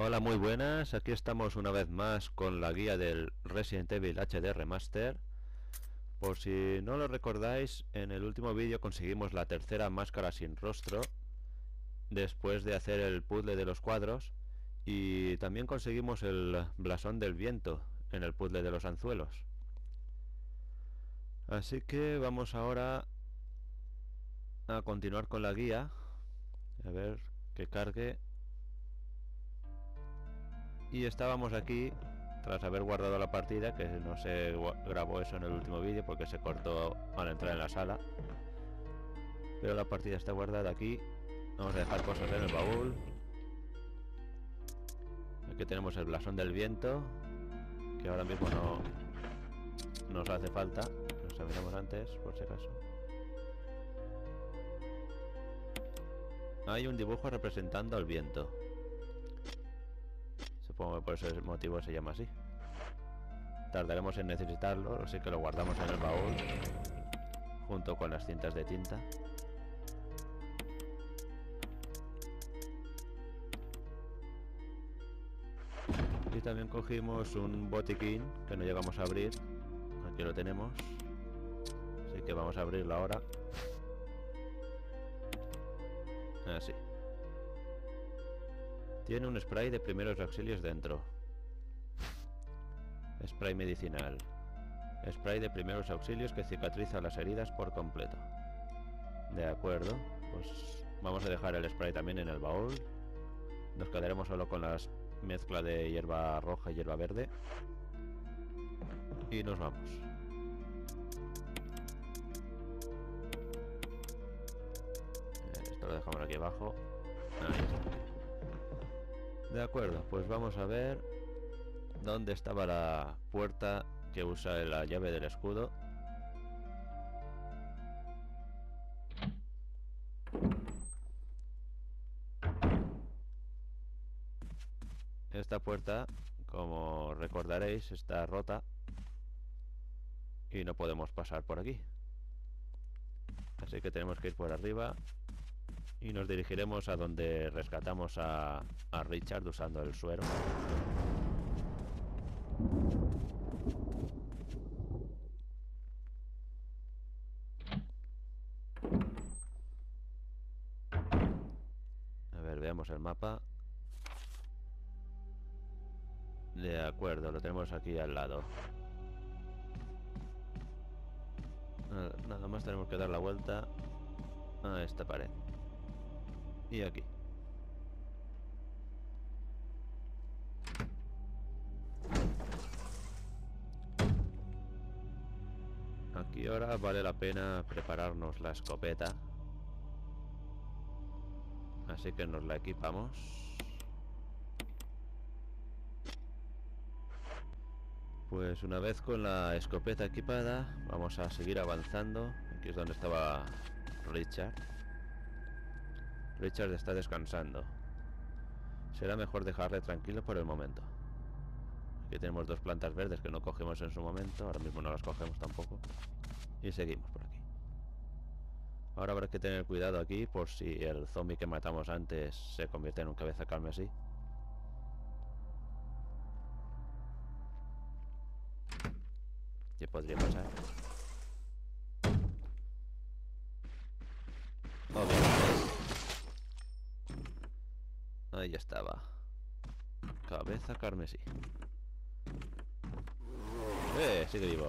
Hola, muy buenas, aquí estamos una vez más con la guía del Resident Evil HD Remaster. Por si no lo recordáis, en el último vídeo conseguimos la tercera máscara sin rostro después de hacer el puzzle de los cuadros, y también conseguimos el blasón del viento en el puzzle de los anzuelos. Así que vamos ahora a continuar con la guía, a ver que cargue. Y estábamos aquí tras haber guardado la partida, que no se grabó eso en el último vídeo porque se cortó al entrar en la sala, pero la partida está guardada aquí. Vamos a dejar cosas en el baúl. Aquí tenemos el blasón del viento, que ahora mismo no nos hace falta, lo sabíamos antes por si acaso. Hay un dibujo representando al viento. Supongo que por ese motivo se llama así. Tardaremos en necesitarlo, así que lo guardamos en el baúl junto con las cintas de tinta. Y también cogimos un botiquín que no llegamos a abrir. Aquí lo tenemos, así que vamos a abrirlo ahora. Así. Tiene un spray de primeros auxilios dentro. Spray medicinal. Spray de primeros auxilios que cicatriza las heridas por completo. De acuerdo, pues vamos a dejar el spray también en el baúl. Nos quedaremos solo con la mezcla de hierba roja y hierba verde. Y nos vamos. Esto lo dejamos aquí abajo. Ahí está. De acuerdo, pues vamos a ver dónde estaba la puerta que usa la llave del escudo. Esta puerta, como recordaréis, está rota y no podemos pasar por aquí. Así que tenemos que ir por arriba. Y nos dirigiremos a donde rescatamos a Richard usando el suero. A ver, veamos el mapa. De acuerdo, lo tenemos aquí al lado. Nada más tenemos que dar la vuelta a esta pared. Y aquí. Aquí ahora vale la pena prepararnos la escopeta. Así que nos la equipamos. Pues una vez con la escopeta equipada, vamos a seguir avanzando. Aquí es donde estaba Richard. Richard está descansando. Será mejor dejarle tranquilo por el momento. Aquí tenemos dos plantas verdes que no cogimos en su momento. Ahora mismo no las cogemos tampoco. Y seguimos por aquí. Ahora habrá que tener cuidado aquí por si el zombie que matamos antes se convierte en un cabeza calme así. ¿Qué podría pasar? Ahí estaba. Cabeza carmesí. Sigue vivo.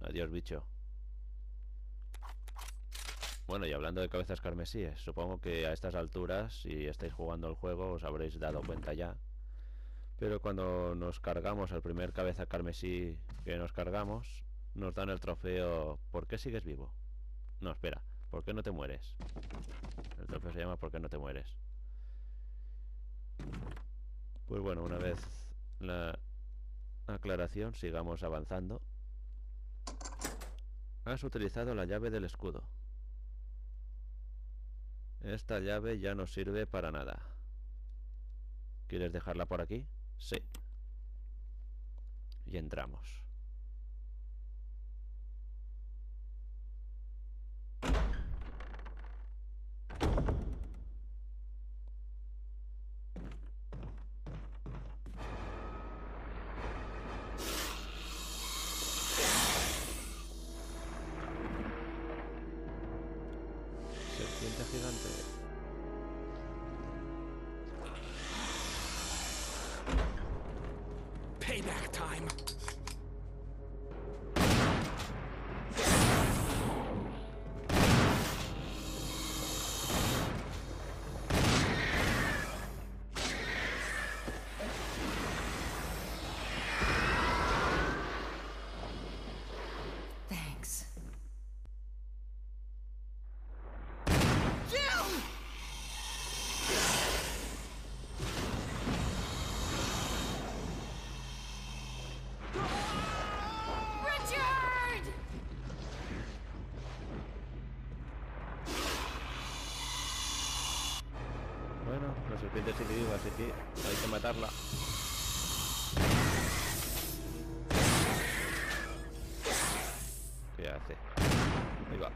Adiós, bicho. Bueno, y hablando de cabezas carmesíes, supongo que a estas alturas, si estáis jugando el juego, os habréis dado cuenta ya. Pero cuando nos cargamos al primer cabeza carmesí que nos cargamos, nos dan el trofeo ¿por qué sigues vivo? No, espera. ¿Por qué no te mueres? El trofeo se llama ¿por qué no te mueres? Pues bueno, una vez la aclaración, sigamos avanzando. Has utilizado la llave del escudo. Esta llave ya no sirve para nada. ¿Quieres dejarla por aquí? Sí. Y entramos. Payback time. La serpiente sigue viva, así que hay que matarla. ¿Qué hace? Ahí va. Ahí.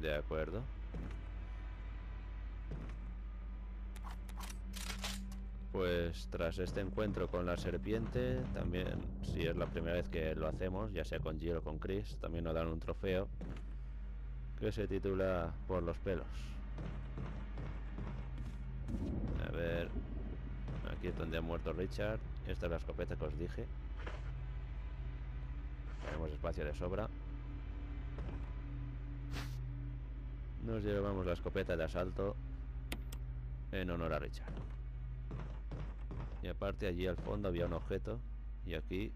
De acuerdo. Pues tras este encuentro con la serpiente, también si es la primera vez que lo hacemos, ya sea con Jill o con Chris, también nos dan un trofeo que se titula Por los pelos. A ver, aquí es donde ha muerto Richard. Esta es la escopeta que os dije. Tenemos espacio de sobra. Nos llevamos la escopeta de asalto en honor a Richard. Y aparte allí al fondo había un objeto y aquí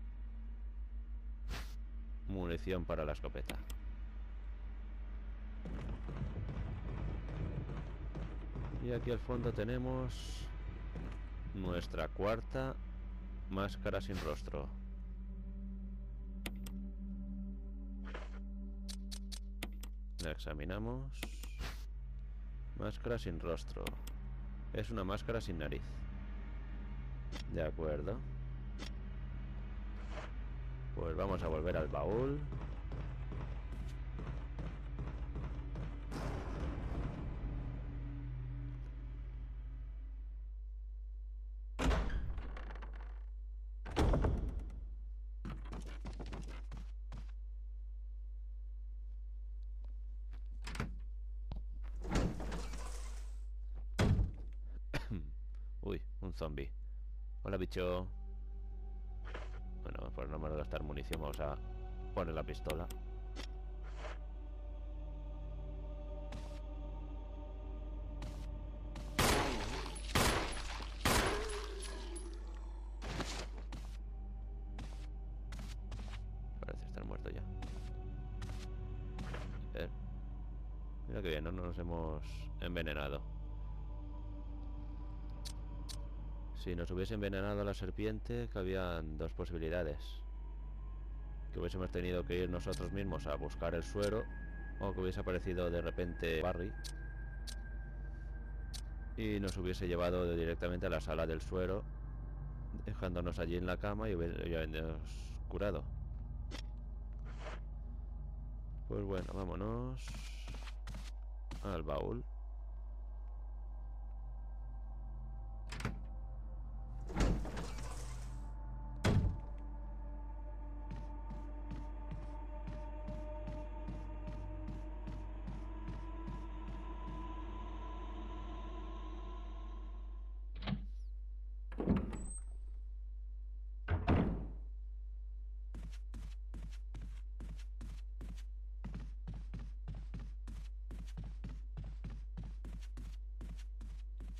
munición para la escopeta. Y aquí al fondo tenemos nuestra cuarta máscara sin rostro. La examinamos. Máscara sin rostro. Es una máscara sin nariz. De acuerdo. Pues vamos a volver al baúl. Uy, un zombie. Hola, bicho. Bueno, por no menos gastar munición vamos a poner la pistola. Parece estar muerto ya. A ver. Mira que bien, no nos hemos envenenado. Si nos hubiese envenenado a la serpiente, que habían dos posibilidades: que hubiésemos tenido que ir nosotros mismos a buscar el suero, o que hubiese aparecido de repente Barry y nos hubiese llevado directamente a la sala del suero, dejándonos allí en la cama y hubiéramos curado. Pues bueno, vámonos al baúl.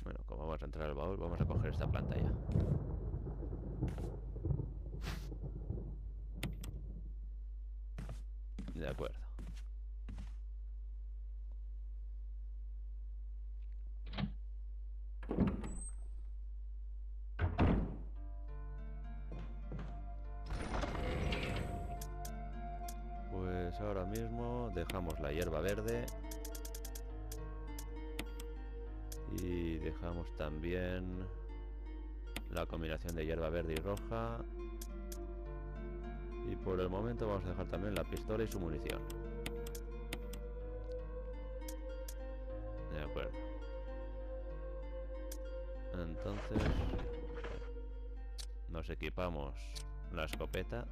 Bueno, como vamos a entrar al baúl, vamos a coger esta planta ya. De acuerdo. Pues ahora mismo dejamos la hierba verde. Y dejamos también la combinación de hierba verde y roja. Y por el momento vamos a dejar también la pistola y su munición. De acuerdo. Entonces nos equipamos la escopeta.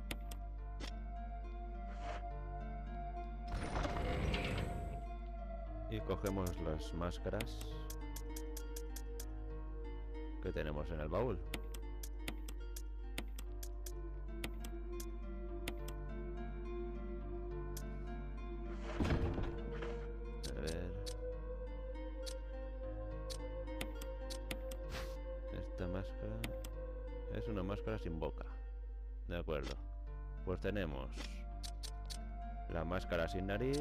Y cogemos las máscaras que tenemos en el baúl. A ver. Esta máscara es una máscara sin boca. De acuerdo. Pues tenemos la máscara sin nariz,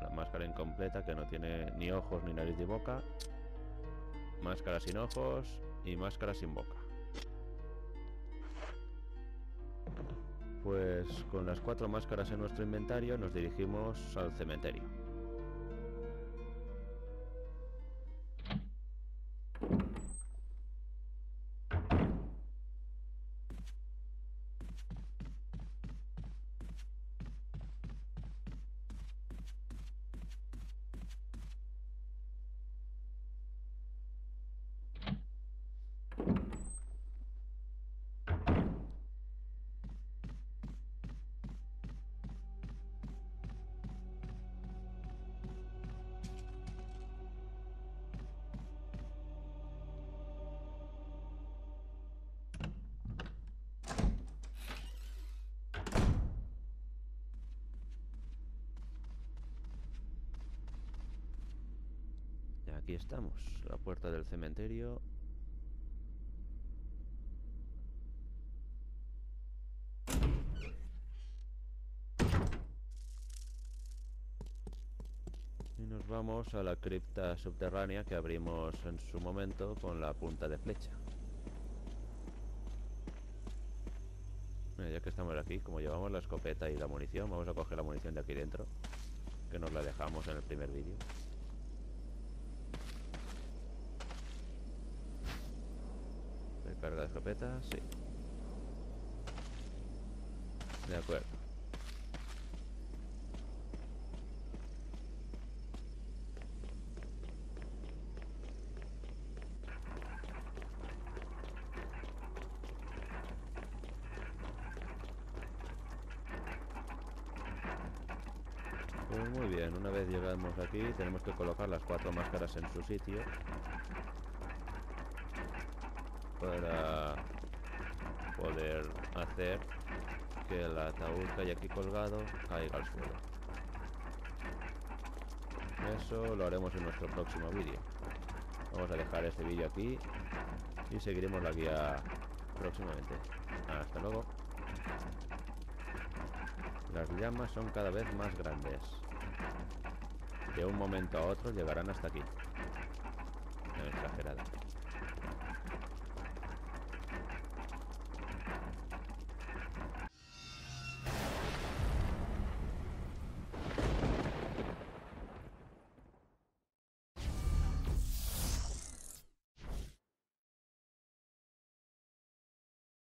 la máscara incompleta que no tiene ni ojos, ni nariz, ni boca, máscara sin ojos y máscara sin boca. Pues con las 4 máscaras en nuestro inventario nos dirigimos al cementerio. Aquí estamos, la puerta del cementerio. Y nos vamos a la cripta subterránea que abrimos en su momento con la punta de flecha. Bueno, ya que estamos aquí, como llevamos la escopeta y la munición, vamos a coger la munición de aquí dentro, que nos la dejamos en el primer vídeo. Carga de escopeta, sí. De acuerdo. Pues muy bien, una vez llegamos aquí, tenemos que colocar las 4 máscaras en su sitio. Para poder hacer que el ataúd que hay aquí colgado caiga al suelo. Eso lo haremos en nuestro próximo vídeo. Vamos a dejar este vídeo aquí y seguiremos la guía próximamente. Hasta luego. Las llamas son cada vez más grandes. De un momento a otro llegarán hasta aquí. No, exagerada.